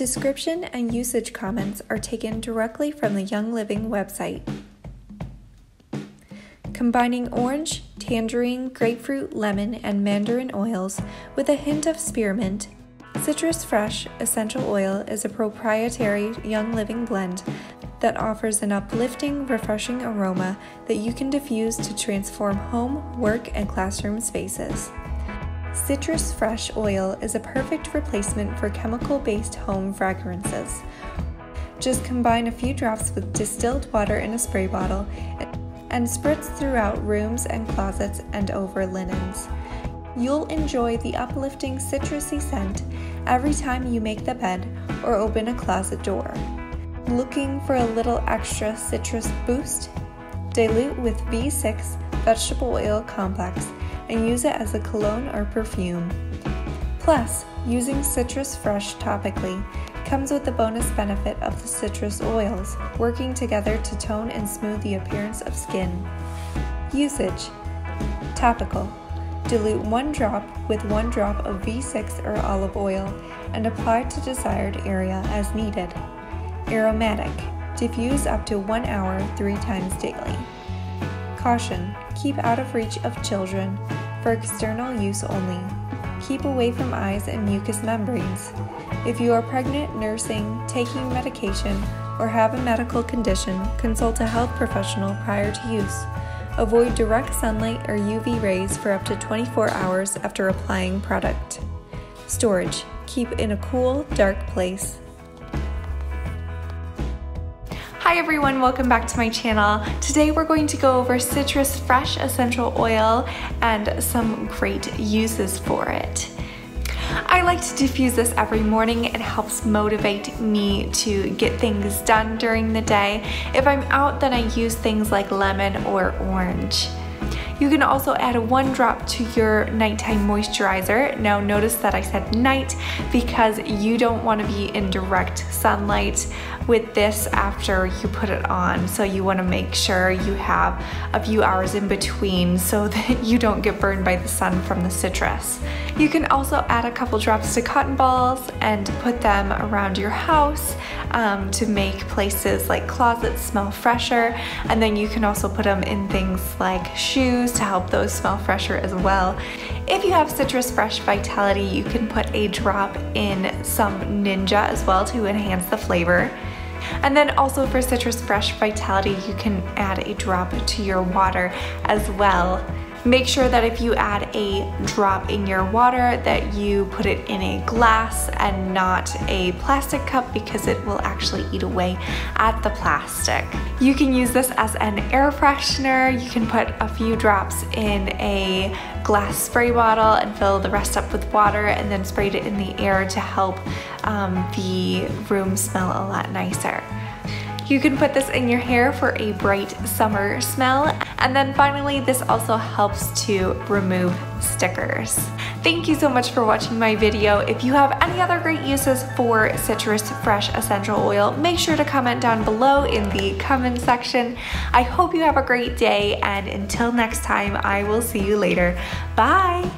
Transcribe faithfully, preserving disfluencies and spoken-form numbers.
Description and usage comments are taken directly from the Young Living website. Combining orange, tangerine, grapefruit, lemon, and mandarin oils with a hint of spearmint, Citrus Fresh Essential Oil is a proprietary Young Living blend that offers an uplifting, refreshing aroma that you can diffuse to transform home, work, and classroom spaces. Citrus Fresh Oil is a perfect replacement for chemical-based home fragrances. Just combine a few drops with distilled water in a spray bottle and spritz throughout rooms and closets and over linens. You'll enjoy the uplifting citrusy scent every time you make the bed or open a closet door. Looking for a little extra citrus boost? Dilute with V six vegetable oil complex and use it as a cologne or perfume. Plus, using Citrus Fresh topically comes with the bonus benefit of the citrus oils working together to tone and smooth the appearance of skin. Usage: topical. Dilute one drop with one drop of V six or olive oil and apply to desired area as needed. Aromatic. Diffuse up to one hour three times daily. Caution: keep out of reach of children, for external use only. Keep away from eyes and mucous membranes. If you are pregnant, nursing, taking medication, or have a medical condition, consult a health professional prior to use. Avoid direct sunlight or U V rays for up to twenty-four hours after applying product. Storage: keep in a cool, dark place. Hi everyone, welcome back to my channel. Today we're going to go over Citrus Fresh Essential Oil and some great uses for it. I like to diffuse this every morning. It helps motivate me to get things done during the day. If I'm out, then I use things like lemon or orange. You can also add one drop to your nighttime moisturizer. Now notice that I said night because you don't want to be in direct sunlight with this after you put it on. So you want to make sure you have a few hours in between so that you don't get burned by the sun from the citrus. You can also add a couple drops to cotton balls and put them around your house um, to make places like closets smell fresher. And then you can also put them in things like shoes to help those smell fresher as well. If you have Citrus Fresh Vitality, you can put a drop in some Ninja as well to enhance the flavor. And then also for Citrus Fresh Vitality, you can add a drop to your water as well. Make sure that if you add a drop in your water that you put it in a glass and not a plastic cup because it will actually eat away at the plastic. You can use this as an air freshener. You can put a few drops in a glass spray bottle and fill the rest up with water and then spray it in the air to help um, the room smell a lot nicer. You can put this in your hair for a bright summer smell. And then finally, this also helps to remove stickers. Thank you so much for watching my video. If you have any other great uses for Citrus Fresh Essential Oil, make sure to comment down below in the comment section. I hope you have a great day, and until next time, I will see you later. Bye!